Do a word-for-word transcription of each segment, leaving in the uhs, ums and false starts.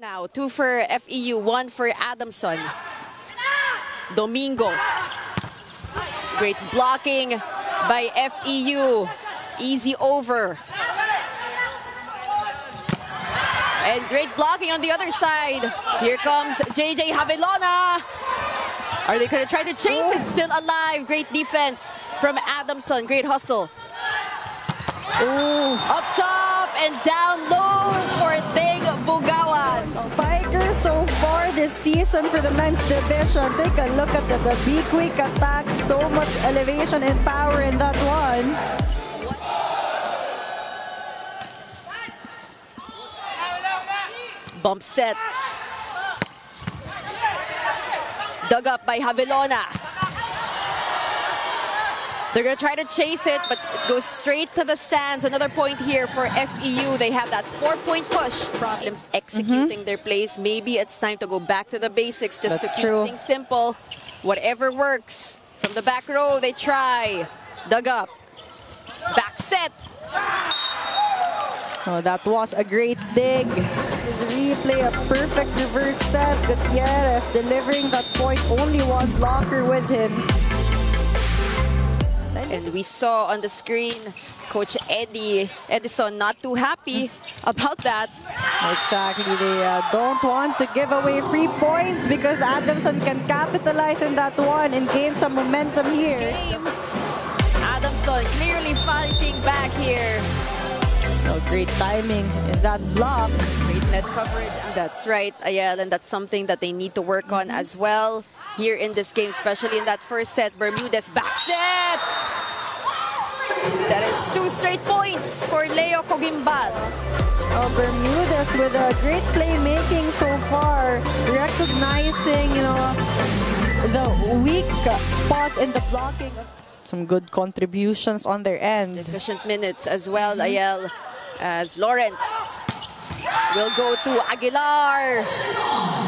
Now, two for F E U, one for Adamson. Domingo. Great blocking by F E U. Easy over. And great blocking on the other side. Here comes J J Javillona. Are they going to try to chase it? Still alive. Great defense from Adamson. Great hustle. Ooh. Up top and down low for Ting Bugawan. Spiker so far this season for the men's division. Take a look at the, the big quick attack. So much elevation and power in that one. Bump set. Dug up by Javillona. They're going to try to chase it, but it goes straight to the stands. Another point here for F E U. They have that four-point push. Problems executing mm-hmm. their plays. Maybe it's time to go back to the basics just That's to keep true. things simple. Whatever works. From the back row, they try. Dug up. Back set. Oh, that was a great dig. His replay, a perfect reverse set. Gutierrez delivering that point. Only one blocker with him. And we saw on the screen, Coach Eddie Edison not too happy about that. Exactly. They uh, don't want to give away free points because Adamson can capitalize on that one and gain some momentum here. Adamson clearly fighting back here. Oh, great timing in that block. Great net coverage. That's right, Ayel, and that's something that they need to work on as well here in this game, especially in that first set. Bermudez back set. That is two straight points for Leo Kogimbal. Oh, Bermudez with a great playmaking so far, recognizing you know the weak spot in the blocking. Some good contributions on their end. Efficient minutes as well, mm-hmm. Ayel, as Lawrence will go to Aguilar.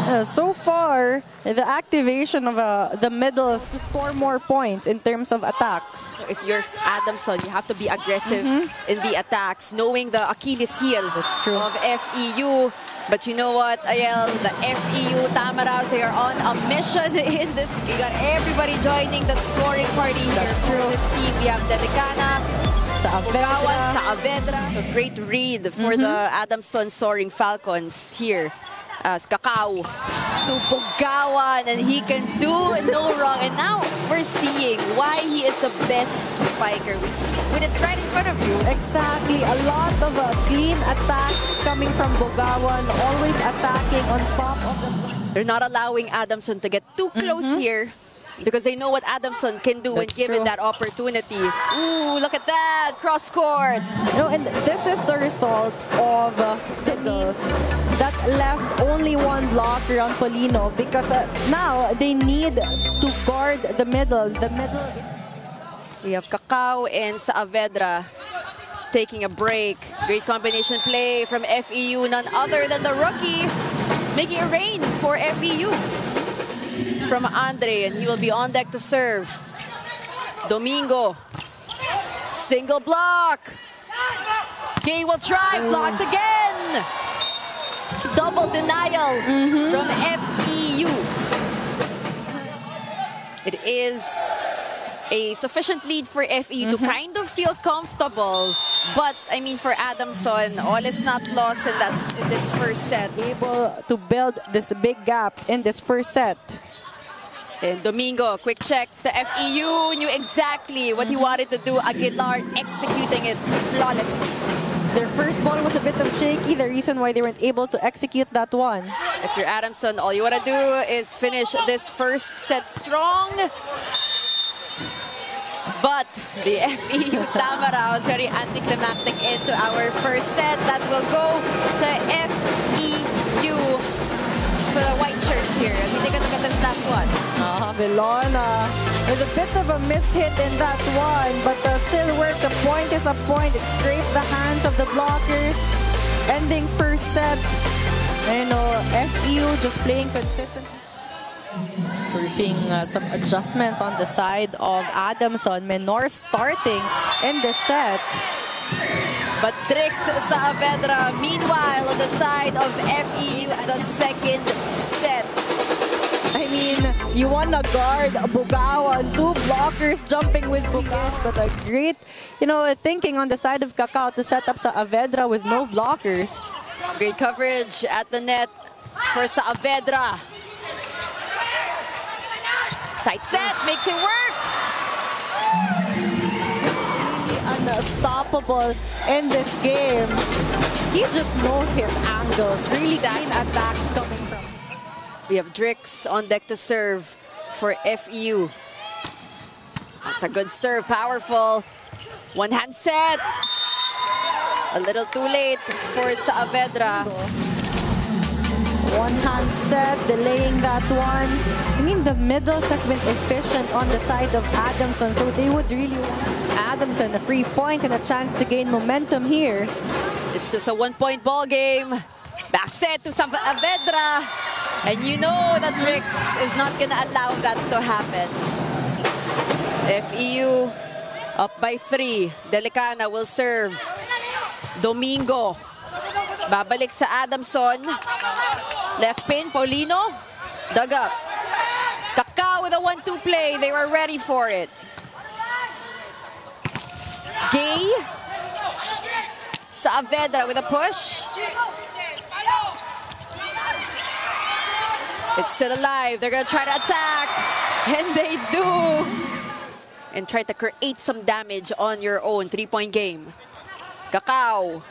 Uh, so far, the activation of uh, the middles score more points in terms of attacks. So if you're Adamson, you have to be aggressive mm-hmm. in the attacks, knowing the Achilles heel That's true. of F E U. But you know what, Ayel, the F E U Tamaraws, they are on a mission in this game. We got everybody joining the scoring party here. That's true. For this team, we have Delicana, Saavedra. Saavedra. A great read for mm-hmm. the Adamson Soaring Falcons here as Kakao to Bugawan, and he can do no wrong. And now we're seeing why he is the best spiker. We see it when it's right in front of you. Exactly. A lot of uh, clean attacks coming from Bugawan, always attacking on top of the... They're not allowing Adamson to get too close mm-hmm. here, because they know what Adamson can do That's when given true. that opportunity. Ooh, look at that, cross court. You know, and this is the result of uh, the middles that left only one blocker on Paulino, because uh, now they need to guard the middle. The middle. We have Kakao and Saavedra taking a break. Great combination play from F E U, none other than the rookie, making it rain for F E U. From Andre, and he will be on deck to serve. Domingo, single block. Gay will try, blocked again. Double denial mm-hmm. from F E U. It is a sufficient lead for F E U mm-hmm. to kind of feel comfortable. But, I mean, for Adamson, all is not lost in, that, in this first set. Able to build this big gap in this first set. And Domingo, quick check to F E U, knew exactly what he wanted to do. Aguilar executing it flawlessly. Their first ball was a bit of shaky, the reason why they weren't able to execute that one. If you're Adamson, all you want to do is finish this first set strong. But the F E U Tamaraws very anticlimactic into our first set. That will go to F E U for the white shirts here. As we take a look at this last one. Uh, Vilona with a bit of a mishit in that one, but uh, still works. A point is a point. It scraped the hands of the blockers. Ending first set. And uh, F E U just playing consistently. So we're seeing uh, some adjustments on the side of Adamson. Menor starting in the set. But Drix Saavedra, meanwhile, on the side of F E U, the second set. I mean, you want to guard Bugawan. Two blockers jumping with Bugawan. But a great, you know, thinking on the side of Kakao to set up Saavedra with no blockers. Great coverage at the net for Saavedra. Tight set, makes it work. Unstoppable in this game. He just knows his angles. Really clean attacks coming from. We have Drix on deck to serve for F E U. That's a good serve, powerful. One hand set. A little too late for Saavedra. One hand set, delaying that one. I mean, the middles has been efficient on the side of Adamson, so they would really want Adamson a free point and a chance to gain momentum here. It's just a one-point ball game. Back set to Saavedra. And you know that Drix is not going to allow that to happen. F E U up by three. Delicana will serve. Domingo. Babalik sa Adamson. Left pin, Paulino. Dug up. Kakao with a one two play. They were ready for it. Gay. Saavedra with a push. It's still alive. They're going to try to attack. And they do. And try to create some damage on your own. Three-point game. Kakao.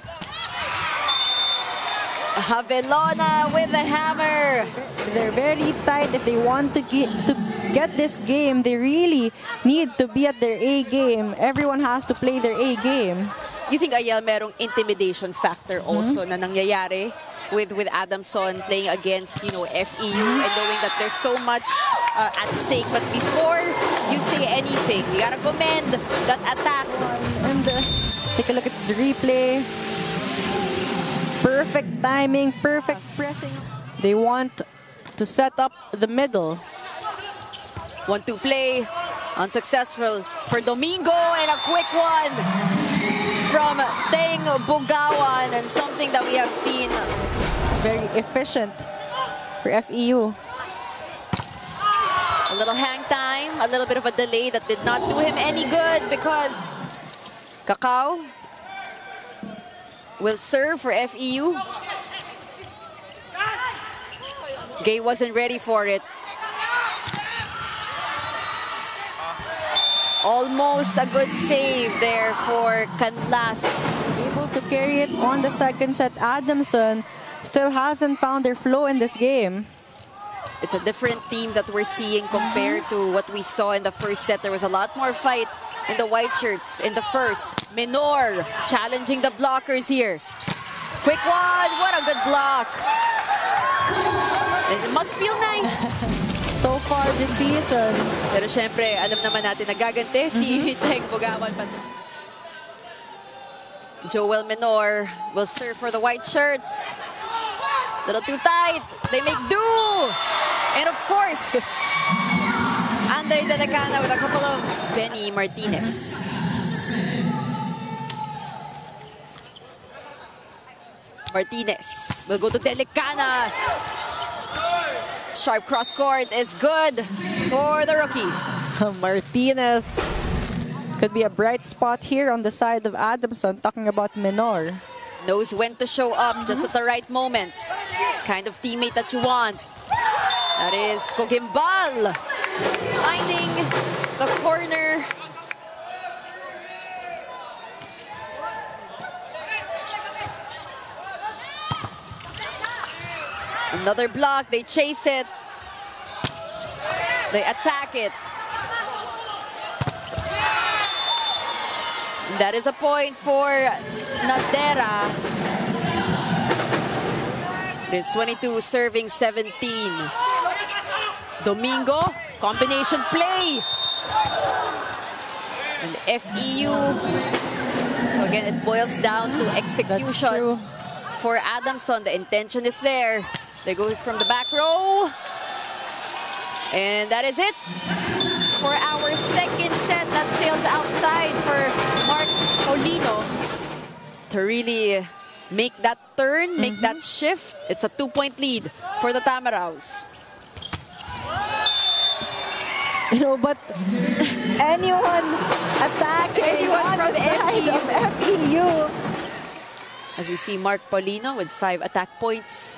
Javillona with the hammer. They're very tight. If they want to get, to get this game, they really need to be at their A game. Everyone has to play their A game. You think, Ayel, merong intimidation factor also mm-hmm. na nangyayari? With, with Adamson playing against, you know, F E U and knowing that there's so much uh, at stake. But before you say anything, you gotta commend that attack. And uh, take a look at this replay. Perfect timing, perfect pressing. They want to set up the middle. one two play, unsuccessful for Domingo, and a quick one from Teng Bugawan, and something that we have seen. Very efficient for F E U. A little hang time, a little bit of a delay that did not do him any good because Kakao will serve for F E U. Gay wasn't ready for it. Almost a good save there for Canlas. Able to carry it on the second set. Adamson still hasn't found their flow in this game. It's a different team that we're seeing compared to what we saw in the first set. There was a lot more fight in the white shirts in the first. Menor challenging the blockers here. Quick one, what a good block. It must feel nice. So far this season. Pero syempre, alam naman natin, nagagante si Teng Bugawan. Joel Menor will serve for the white shirts. Little too tight. They make do. And of course, Andre Delicana with a couple of Benny Martinez. Martinez will go to Delicana. Sharp cross court is good for the rookie. Martinez could be a bright spot here on the side of Adamson, talking about Menor. Knows when to show up mm-hmm. just at the right moments. Kind of teammate that you want. That is Kogimbal finding the corner. Another block, they chase it. They attack it. That is a point for Nadera. It is twenty-two serving seventeen. Domingo, combination play. And F E U. So again, it boils down to execution. For Adamson, the intention is there. They go from the back row. And that is it for our second set that sails outside for Mark Paulino. to really make that turn, make mm-hmm. that shift. It's a two-point lead for the Tamaraws. You know, but anyone attacking anyone from F E U. As we see Mark Paulino with five attack points.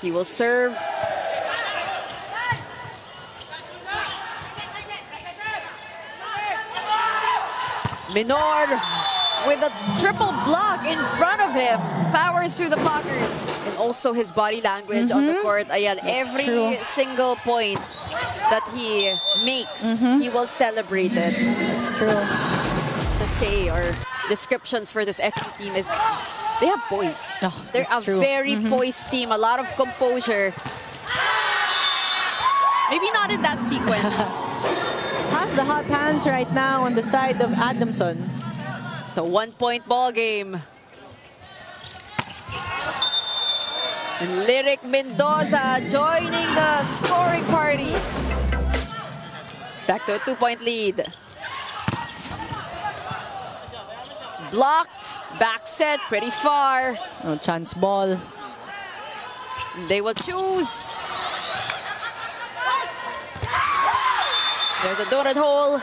He will serve. Menor with a triple block in front of him. Powers through the blockers. And also his body language mm-hmm. on the court. Ayan, that's every true. Single point that he makes, mm-hmm. he will celebrate it. That's true. The say or descriptions for this F P team is they have poise. Oh, they're a true. Very mm-hmm. poised team. A lot of composure. Maybe not in that sequence. Has the hot hands right now on the side of Adamson. It's a one-point ball game. And Lyric Mendoza joining the scoring party. Back to a two-point lead. Blocked, back set, pretty far. No chance ball. They will choose. There's a dotted hole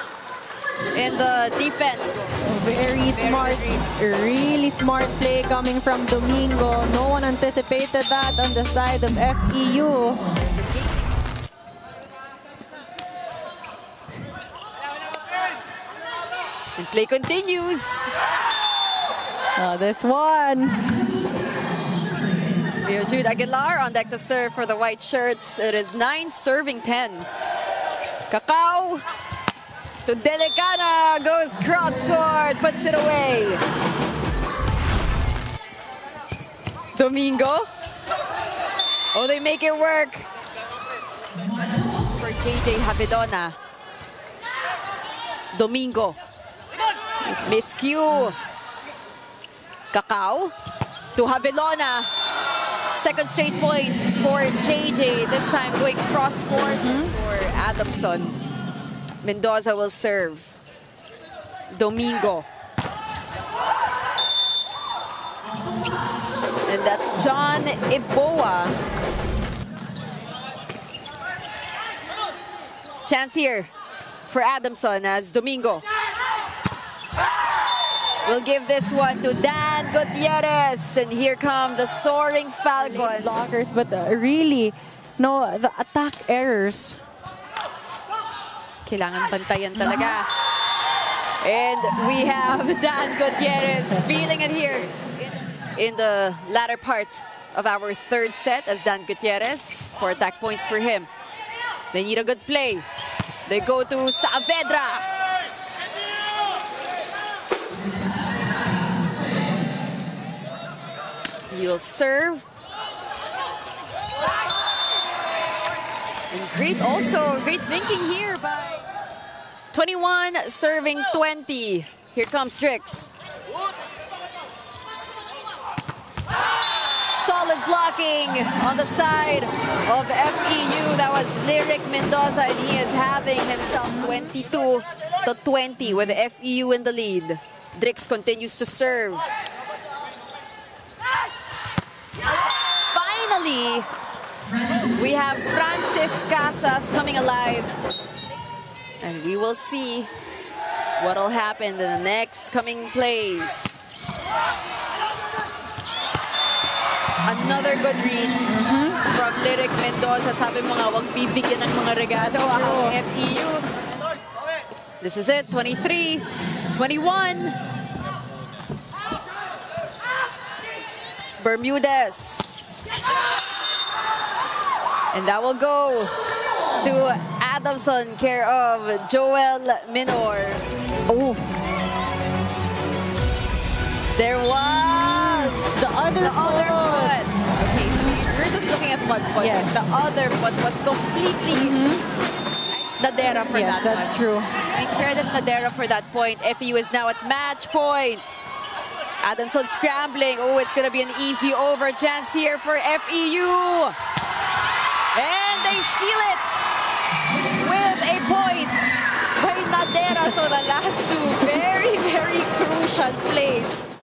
in the defense. Very, Very smart, read. Really smart play coming from Domingo. No one anticipated that on the side of F E U. And play continues. Oh, this one. Jude Aguilar on deck to serve for the white shirts. It is nine serving ten. Kakao to Delicana, goes cross-court, puts it away. Domingo. Oh, they make it work. For J J Javillona. Domingo. Miscue. Kakao to Javillona. Second straight point for J J, this time going cross-court mm-hmm. for Adamson. Mendoza will serve. Domingo. And that's John Iboa. Chance here for Adamson as Domingo will give this one to Dan Gutierrez. And here come the Soaring Falcons. Blockers, but uh, really, no, the attack errors. Kailangan bantayan talaga. And we have Dan Gutierrez feeling it here in the latter part of our third set as Dan Gutierrez. Four attack points for him. They need a good play. They go to Saavedra. You'll serve. And great also, great thinking here by twenty-one serving twenty. Here comes Drix. Solid blocking on the side of F E U. That was Lyric Mendoza, and he is having himself twenty-two to twenty with F E U in the lead. Drix continues to serve. Finally, we have Francis Casas coming alive. And we will see what will happen in the next coming plays. Another good read mm-hmm. from Lyric Mendoza. Sabi mga wag bibigyan ng mga regalo ang F E U. This is it, twenty-three twenty-one. Bermudez. And that will go to Adamson, care of Joel Menor. Oh. There was the other, the foot. other foot. Okay, so you're just looking at one foot. Yes. The other foot was completely mm-hmm. Nadera for yes, that. Yes, that's one. True. And credit Nadera for that point. F E U is now at match point. Adamson scrambling. Oh, it's going to be an easy over chance here for F E U. And they seal it.